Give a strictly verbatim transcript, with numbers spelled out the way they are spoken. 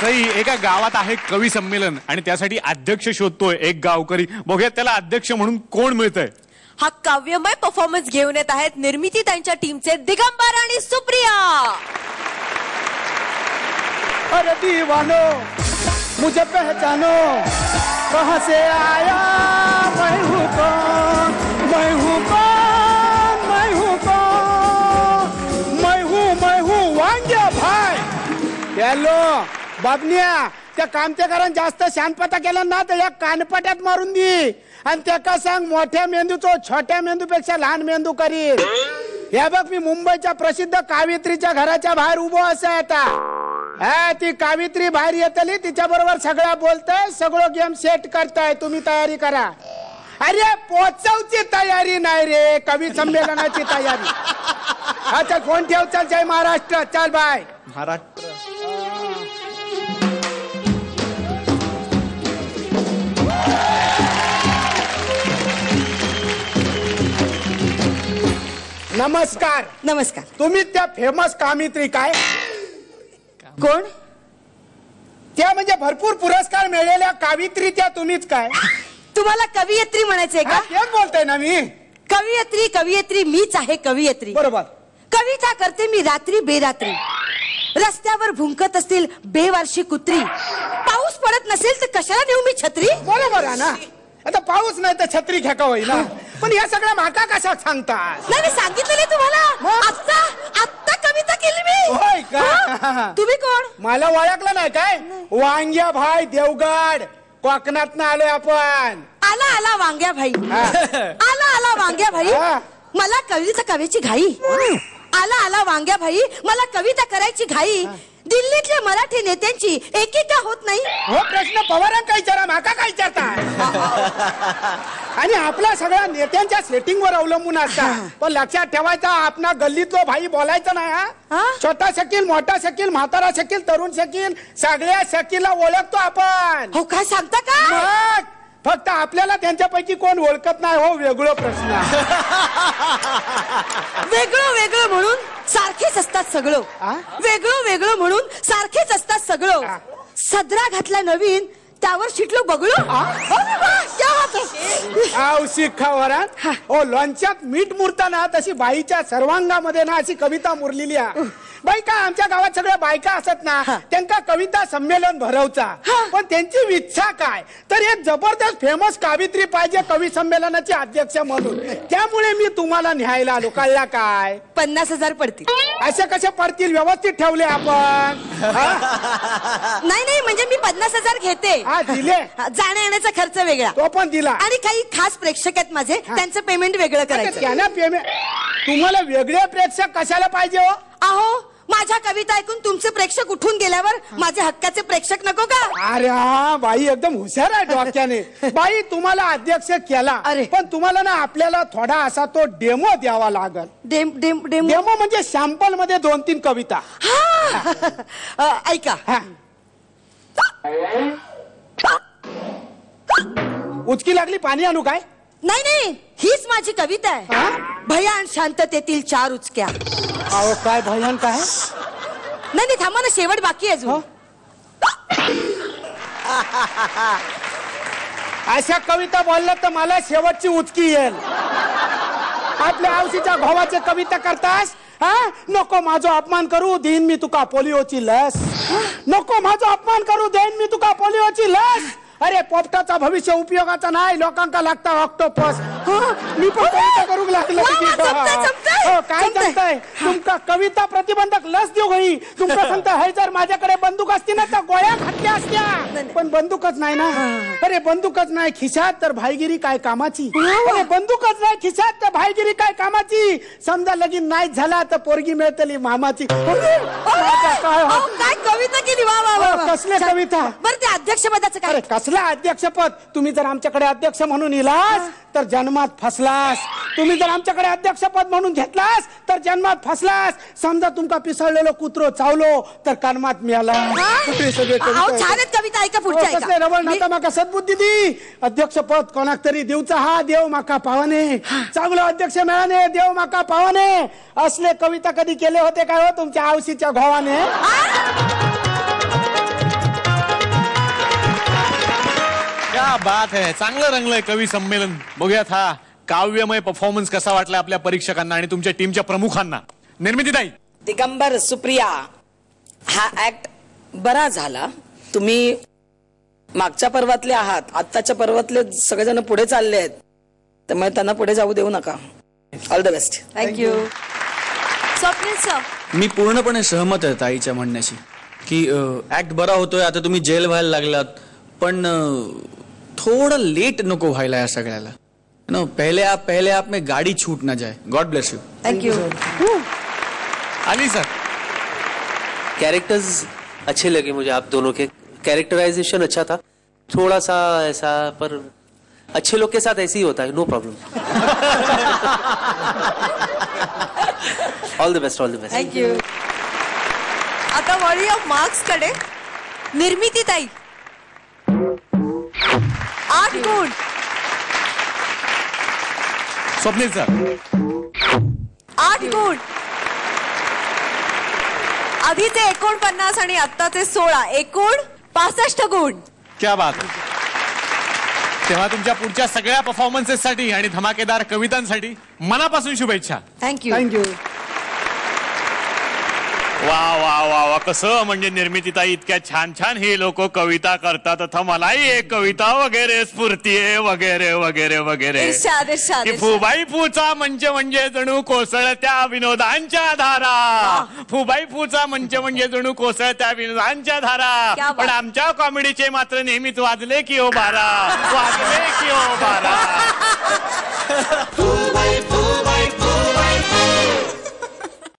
सई एका गावात आहे कवी संमेलन आणि त्यासाठी अध्यक्ष शोधतोय एक गावकरी बघूया त्याला अध्यक्ष म्हणून कोण मिळतंय। हा काव्यमय परफॉर्मन्स घेऊन येत आहेत निर्मिती त्यांच्या टीमचे दिगंबर आणि सुप्रिया। अरे दीवानो मुझे पहचानो कहां से आया मैं हूं कौन मैं हूं कौन मैं हूं कौन मैं हूं मैं हूं वांग्या भाई। हेलो बाबनिया त्या कामतेकरान जास्त शानपटा केला ना तर या कानपट्यात मारून दी आणि त्याका सांग मोठ्या मेंदूचो छोट्या मेंदूपेक्षा लहान मेंदू करील। हे बघ मी मुंबईच्या प्रसिद्ध कावित्रीच्या घराच्या बाहेर उभो असे आता। हा ती कावित्री बाहेर येतली तिच्याबरोबर सगळा बोलतय सगळो गेम सेट करताय तुम्ही तयारी करा। अरे पोचवची तयारी नाही रे कवी संमेलनाची तयारी। अच्छा फोन ठेव चल जय महाराष्ट्र चल बाय महाराष्ट्र। नमस्कार नमस्कार तुम्ही त्या फेमस कामित्री काय कोण त्या म्हणजे भरपूर पुरस्कार मिळालेल्या कावित्री त्या तुम्हीच काय। तुम्हाला कवियत्री म्हणायचे का? तेच बोलतोय ना मी कवियत्री कवियत्री मीच आहे कवियत्री। बरोबर कविता करते मी रात्री बेरात्री रस्त्यावर भुंकत असतील बेवारशी कुत्री पाऊस पडत नसेल तर कशाला नेऊ मी छत्री। बरोबर आहे ना आता पाऊस नाही तर छत्री खेका होई ना पण या सगळ्या माका कशा सांगतात। नाही मी सांगितलंय तुम्हाला आता आता कविता केली मी। होय का तुम्ही कोण मला ओळखलं नाही काय? वांग्या भाई देवगड कोकणातून आलोय आपण। आला आला वांग्या भाई आला आला वांग्या भाई मला कविता कवीची घाई। आला आला वांग्या भाई मला कविता करायची घाई दिल्लीतल्या मराठी नेत्यांची एकेका होत नाही। हो प्रश्न पवारांना विचारा माका काय विचारता। आणि आपला सगळ्या नेत्यांच्या सेटिंगवर अवलंबून असतात पण लक्षात ठेवायचा आपला गल्लीतलो भाई बोलायचं नाही। हा छोटा शकील मोठा शकील म्हातारा शकील तरुण शकील सगळ्या शकीलला ओळखतो आपण। हो काय सांगता का? मग फक्त आपल्याला त्यांच्यापैकी कोण ओळखत नाही हो वेगळो प्रश्न। वेगळो वेगळो म्हणून सारखेच असतात सगळो वेगळो वेगळो म्हणून सारखेच असतात सगळो। सदरा घातला नवीन त्यावर शिटलो बगळो। लोणच्यात मीठ मुरताना तशी बाईच्या सर्वांगामध्ये ना अशी कविता मुरलेली आहे बाई का। आमच्या गावात सगळ्या बायका असत ना त्यांना कविता संमेलन भरवचा पण त्यांची इच्छा काय तर एक जबरदस्त फेमस कावित्री पाहिजे कवी संमेलनाची अध्यक्ष म्हणून त्यामुळे मी तुम्हाला न्यायला आलो कळला काय। पन्नास हजार पडतील असे कसे पडतील व्यवस्थित ठेवले आपण। नाही नाही म्हणजे मी पन्नास हजार घेते दिले जाण्या येण्याचा खर्च वेगळा तो पण दिला आणि काही खास प्रेक्षक आहेत माझे त्यांचं पेमेंट वेगळं करायचं त्यांना पेमेंट। तुम्हाला वेगळे प्रेक्षक कशाला पाहिजे हो? अहो माझ्या कविता ऐकून तुमचे प्रेक्षक उठून गेल्यावर माझे हक्काचे प्रेक्षक नको का? अरे बाई एकदम हुशार आहे डोक्याने। बाई तुम्हाला अध्यक्ष केला पण तुम्हाला ना आपल्याला थोडा असा तो डेमो द्यावा लागल। डेम, डेम, डेम, डेमो म्हणजे सॅम्पल मध्ये दोन तीन कविता। ऐका उचकी लागली पाणी आणू काय? नाही नाही हीच माझी कविता आहे भयान शांततेतील चार उचक्या। आओ काय भयान काय? नाही नाही थांबा ना शेवट बाकी आहे अजून। अशा कविता बोलला तर मला शेवटची उचकी येईल। आपल्या आवशीच्या भावाचे कविता करतास हा नको माझा अपमान करू देईन मी तुका पोलिओची लस। नको माझा अपमान करू देईन मी तुका पोलिओची लस। अरे पोपटाचा भविष्य उपयोगाचा नाही लोकांना लागता ऑक्टोपस। मी पण कविता करू लागलो काय जमतंय तुमका कविता प्रतिबंधक लस देऊ गई तुमका सांगता हे जर माझ्याकडे बंदूक असती ना तर गोळ्या खातल्या असत्या पण बंदूकच नाही ना। अरे बंदूकच नाही खिशात तर भाईगिरी काय कामाची। अरे बंदूकच नाही खिशात तर भाईगिरी काय कामाची समजा लगीन नाही झाला तर पोरगी मिळतली मामाची। काय कविता केली वा वा कसले कविता बरं ते अध्यक्षपदाचं काय? कसला अध्यक्षपद तुम्ही जर आमच्याकडे अध्यक्ष म्हणून इलास तर जन्मात फसलास। तुम्ही जर आमच्याकडे अध्यक्षपद म्हणून घेतलास तर जन्मात फसलास समजा तुमका पिसळलेलो कुत्रो चावलो तर कर्मात मिळाला। कविता ऐका पुढच्या ऐका कसले रवळ नाता माका सद्बुद्धी दी अध्यक्षपद कोणाक तरी देवचा हा देव माका पावने चांगला अध्यक्ष मिळाने देव माका पावने। असले कविता कधी केले होते काय हो तुमच्या आवशीच्या घोवाने? क्या बात है. चांगलं रंगलंय कवी संमेलन. बघूयात हा काव्यमय परफॉर्मन्स कसा वाटला आपल्या परीक्षकांना आणि तुमच्या टीमच्या प्रमुखांना. निर्मितीताई. दिगंबर सुप्रिया, हा ऍक्ट बरा झाला. तुम्ही मागच्या पर्वातले आहात, आत्ताच्या पर्वातले सगळेजण पुढे चालले आहेत, त्यामुळे त्यांना पुढे जाऊ देऊ नका. All the best. Thank you. Swapnil sir. मी पूर्णपणे सहमत आहे ताईच्या म्हणण्याशी की ऍक्ट बरा होतोय. आता तुम्ही जेल व्हायला लागलात, पण थोड़ा लेट नको व्हायला या सगळ्याला. नो पहले आप पहले आप में गाड़ी छूट ना जाए. God bless you. Thank you. Ali sir. Characters अच्छे लगे मुझे आप दोनों के. कैरेक्टराइजेशन अच्छा था, थोड़ा सा ऐसा, पर अच्छे लोग के साथ ऐसे ही होता है. No problem. All the best. All the best. Thank you. आता वॉरियर ऑफ मार्क्स कडे निर्मिती ताई. आठ गुण. स्वप्नील सर. आठ गुण. आधीचे एकोणपन्नास आणि आत्ताचे सोळा, एकूण पासष्ट गुण. क्या बात आहे. तेव्हा तुमच्या पुढच्या सगळ्या परफॉर्मन्सेससाठी आणि धमाकेदार कवितांसाठी मनापासून शुभेच्छा. थँक्यू. थँक्यू. वा वा वा वा. कसं म्हणजे निर्मितीताई इतक्या छान छान हे लोक कविता करतात. आता मलाही एक कविता वगैरे स्फूर्तीये वगैरे वगैरे वगैरे. फुबाई फूचा मंच म्हणजे जणू कोसळत्या विनोदांच्या धारा. फुबाई फूचा मंच म्हणजे जणू कोसळत्या विनोदांच्या धारा, पण आमच्या कॉमेडीचे मात्र नेहमीच वाजले की ओ बारा, वाजले की ओ बारा.